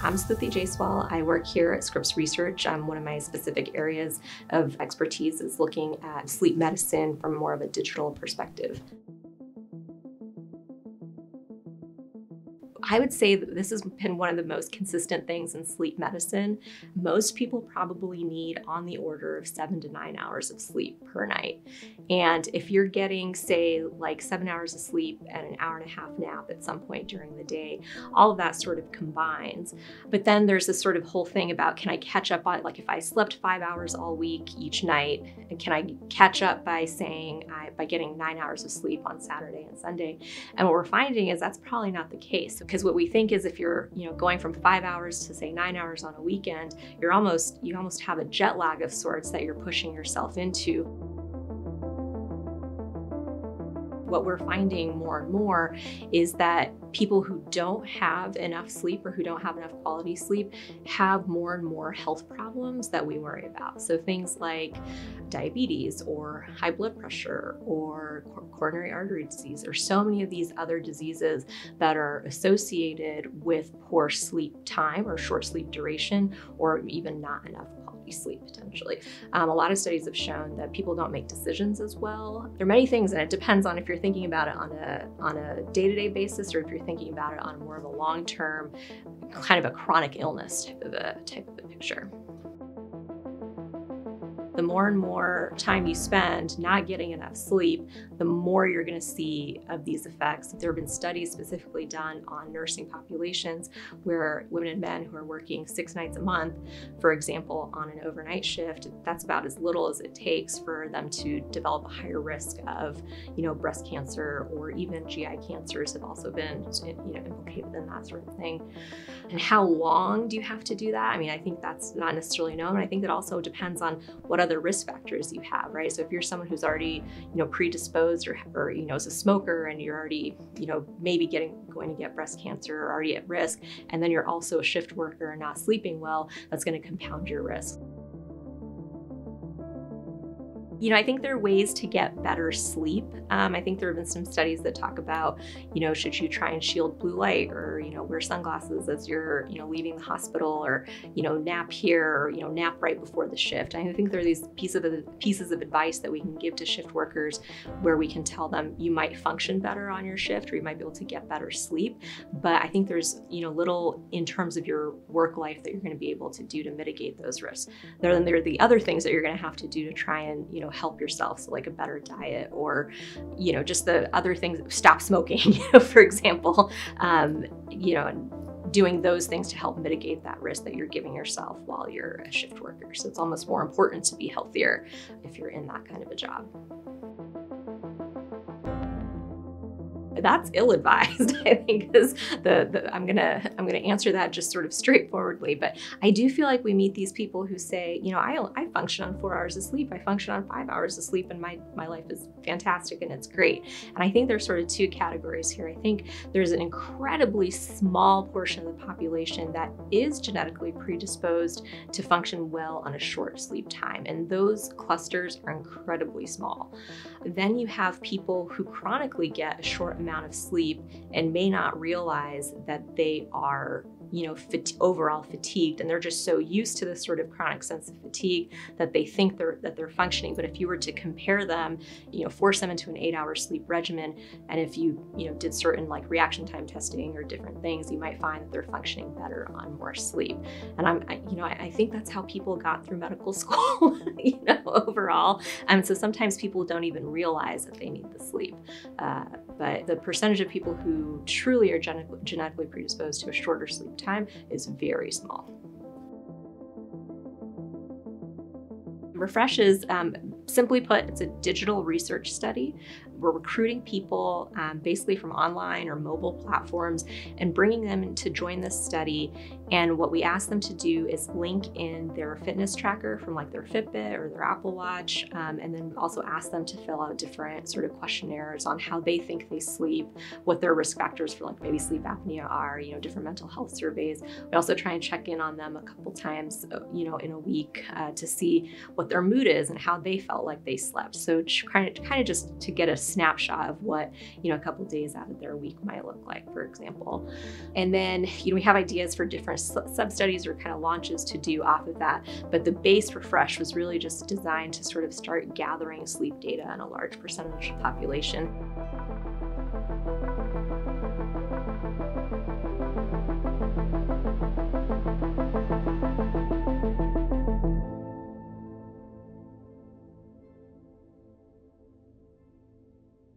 I'm Stuti Jaiswal. I work here at Scripps Research. One of my specific areas of expertise is looking at sleep medicine from more of a digital perspective. I would say that this has been one of the most consistent things in sleep medicine. Most people probably need on the order of 7 to 9 hours of sleep per night. And if you're getting, say, like 7 hours of sleep and an hour and a half nap at some point during the day, all of that sort of combines. But then there's this sort of whole thing about, can I catch up on it? Like if I slept 5 hours all week each night, and can I catch up by getting 9 hours of sleep on Saturday and Sunday? And what we're finding is that's probably not the case. Because what we think is if you're going from 5 hours to say 9 hours on a weekend, you're almost have a jet lag of sorts that you're pushing yourself into. What we're finding more and more is that people who don't have enough sleep or who don't have enough quality sleep have more and more health problems that we worry about. So things like diabetes or high blood pressure or coronary artery disease or so many of these other diseases that are associated with poor sleep time or short sleep duration or even not enough quality sleep potentially. A lot of studies have shown that people don't make decisions as well. There are many things, and it depends on if you're thinking about it on a day-to-day basis or if you're thinking about it on more of a long-term, kind of a chronic illness type of a picture. The more and more time you spend not getting enough sleep, the more you're going to see of these effects. There have been studies specifically done on nursing populations where women and men who are working 6 nights a month, for example, on an overnight shift, that's about as little as it takes for them to develop a higher risk of, breast cancer or even GI cancers have also been, implicated in that sort of thing. And how long do you have to do that? I mean, I think that's not necessarily known. And I think that also depends on what other risk factors you have, right? So if you're someone who's already, predisposed or is a smoker and you're already, maybe going to get breast cancer or already at risk, and then you're also a shift worker and not sleeping well, that's going to compound your risk. I think there are ways to get better sleep. I think there have been some studies that talk about, should you try and shield blue light or, wear sunglasses as you're, leaving the hospital or, nap here or, nap right before the shift. I think there are these pieces of advice that we can give to shift workers where we can tell them you might function better on your shift or you might be able to get better sleep. But I think there's, little in terms of your work life that you're going to be able to do to mitigate those risks. Then there are the other things that you're going to have to do to try and, help yourself, so like a better diet or, just the other things, stop smoking, for example, and doing those things to help mitigate that risk that you're giving yourself while you're a shift worker. So it's almost more important to be healthier if you're in that kind of a job. That's ill-advised, I think, is I'm gonna answer that just sort of straightforwardly. But I do feel like we meet these people who say, I function on 4 hours of sleep, I function on 5 hours of sleep, and my life is fantastic and it's great. And I think there's sort of two categories here. I think there's an incredibly small portion of the population that is genetically predisposed to function well on a short sleep time, and those clusters are incredibly small. Then you have people who chronically get a short amount of sleep and may not realize that they are, overall fatigued, and they're just so used to this sort of chronic sense of fatigue that they think they're functioning. But if you were to compare them, force them into an 8-hour sleep regimen, and if you, did certain like reaction time testing or different things, you might find that they're functioning better on more sleep. And I think that's how people got through medical school, overall. And so sometimes people don't even realize that they need the sleep. But the percentage of people who truly are genetically predisposed to a shorter sleep time is very small. Refresh is, simply put, it's a digital research study. We're recruiting people basically from online or mobile platforms and bringing them to join this study. And what we ask them to do is link in their fitness tracker from like their Fitbit or their Apple Watch, and then also ask them to fill out different sort of questionnaires on how they think they sleep, what their risk factors for like maybe sleep apnea are, different mental health surveys. We also try and check in on them a couple times, in a week to see what their mood is and how they felt like they slept. So kind of just to get a snapshot of what, a couple days out of their week might look like, for example. And then, we have ideas for different sub-studies or kind of launches to do off of that. But the base refresh was really just designed to sort of start gathering sleep data in a large percentage of the population.